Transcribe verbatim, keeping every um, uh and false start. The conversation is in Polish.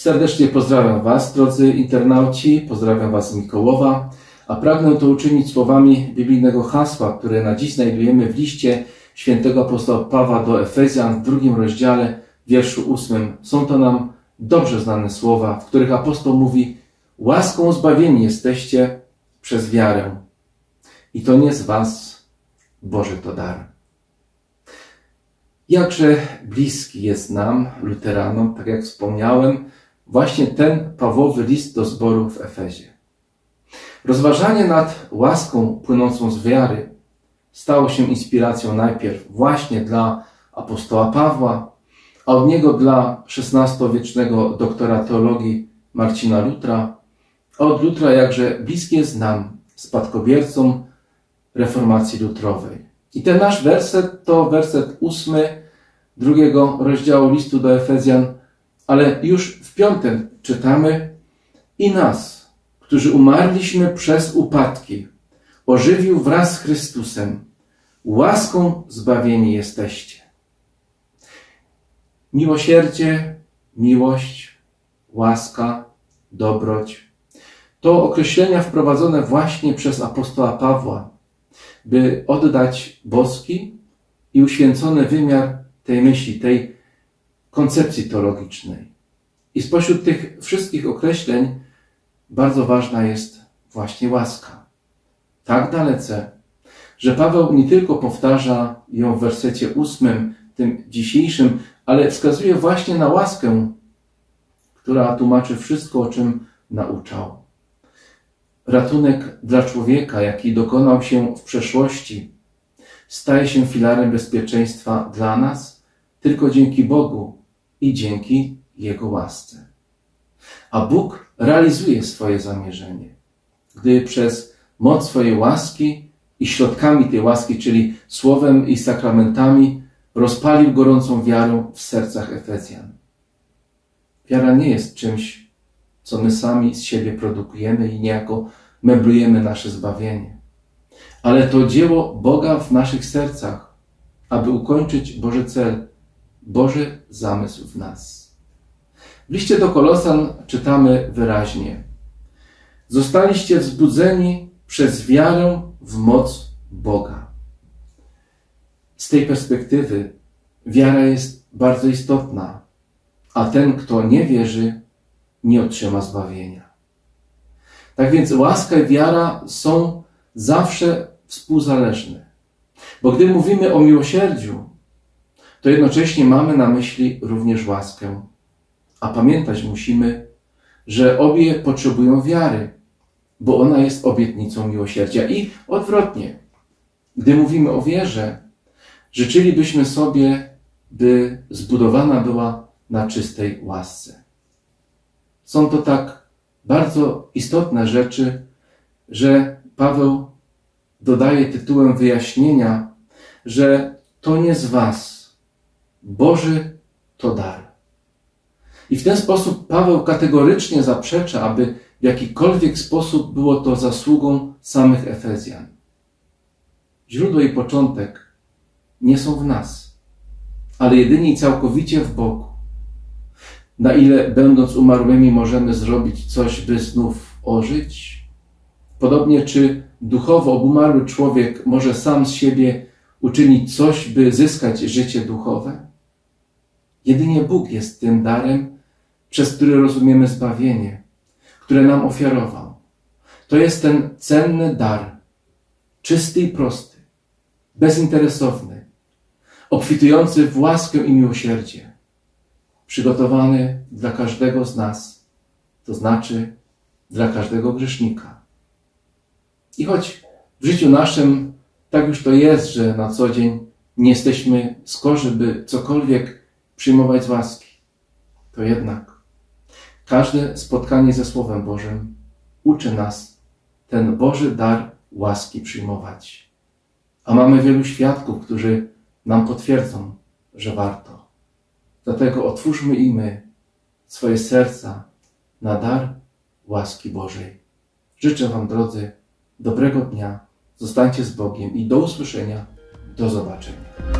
Serdecznie pozdrawiam Was, drodzy internauci, pozdrawiam Was z Mikołowa, a pragnę to uczynić słowami biblijnego hasła, które na dziś znajdujemy w liście świętego apostoła Pawła do Efezjan w drugim rozdziale, wierszu ósmym. Są to nam dobrze znane słowa, w których apostoł mówi: łaską zbawieni jesteście przez wiarę. I to nie z was, Boży to dar. Jakże bliski jest nam, luteranom, tak jak wspomniałem, właśnie ten Pawłowy list do zboru w Efezie. Rozważanie nad łaską płynącą z wiary stało się inspiracją najpierw właśnie dla apostoła Pawła, a od niego dla szesnastowiecznego doktora teologii Marcina Lutra, a od Lutra jakże bliski jest nam, spadkobiercą reformacji lutrowej. I ten nasz werset to werset ósmy drugiego rozdziału listu do Efezjan, ale już w piątym czytamy: i nas, którzy umarliśmy przez upadki, ożywił wraz z Chrystusem, łaską zbawieni jesteście. Miłosierdzie, miłość, łaska, dobroć to określenia wprowadzone właśnie przez apostoła Pawła, by oddać boski i uświęcony wymiar tej myśli, tej koncepcji teologicznej. I spośród tych wszystkich określeń bardzo ważna jest właśnie łaska. Tak dalece, że Paweł nie tylko powtarza ją w wersecie ósmym, tym dzisiejszym, ale wskazuje właśnie na łaskę, która tłumaczy wszystko, o czym nauczał. Ratunek dla człowieka, jaki dokonał się w przeszłości, staje się filarem bezpieczeństwa dla nas tylko dzięki Bogu i dzięki Jego łasce. A Bóg realizuje swoje zamierzenie, gdy przez moc swojej łaski i środkami tej łaski, czyli słowem i sakramentami, rozpalił gorącą wiarę w sercach Efezjan. Wiara nie jest czymś, co my sami z siebie produkujemy i niejako meblujemy nasze zbawienie. Ale to dzieło Boga w naszych sercach, aby ukończyć Boży cel, Boży zamysł w nas. W liście do Kolosan czytamy wyraźnie: zostaliście wzbudzeni przez wiarę w moc Boga. Z tej perspektywy wiara jest bardzo istotna, a ten, kto nie wierzy, nie otrzyma zbawienia. Tak więc łaska i wiara są zawsze współzależne. Bo gdy mówimy o miłosierdziu, to jednocześnie mamy na myśli również łaskę. A pamiętać musimy, że obie potrzebują wiary, bo ona jest obietnicą miłosierdzia. I odwrotnie, gdy mówimy o wierze, życzylibyśmy sobie, by zbudowana była na czystej łasce. Są to tak bardzo istotne rzeczy, że Paweł dodaje tytułem wyjaśnienia, że to nie z was, Boży to dar. I w ten sposób Paweł kategorycznie zaprzecza, aby w jakikolwiek sposób było to zasługą samych Efezjan. Źródło i początek nie są w nas, ale jedynie i całkowicie w Bogu. Na ile, będąc umarłymi, możemy zrobić coś, by znów ożyć? Podobnie, czy duchowo obumarły człowiek może sam z siebie uczynić coś, by zyskać życie duchowe? Jedynie Bóg jest tym darem, przez który rozumiemy zbawienie, które nam ofiarował. To jest ten cenny dar, czysty i prosty, bezinteresowny, obfitujący w łaskę i miłosierdzie, przygotowany dla każdego z nas, to znaczy dla każdego grzesznika. I choć w życiu naszym tak już to jest, że na co dzień nie jesteśmy skorzy, by cokolwiek przyjmować z łaski, to jednak każde spotkanie ze Słowem Bożym uczy nas ten Boży dar łaski przyjmować. A mamy wielu świadków, którzy nam potwierdzą, że warto. Dlatego otwórzmy i my swoje serca na dar łaski Bożej. Życzę Wam, drodzy, dobrego dnia. Zostańcie z Bogiem i do usłyszenia, do zobaczenia.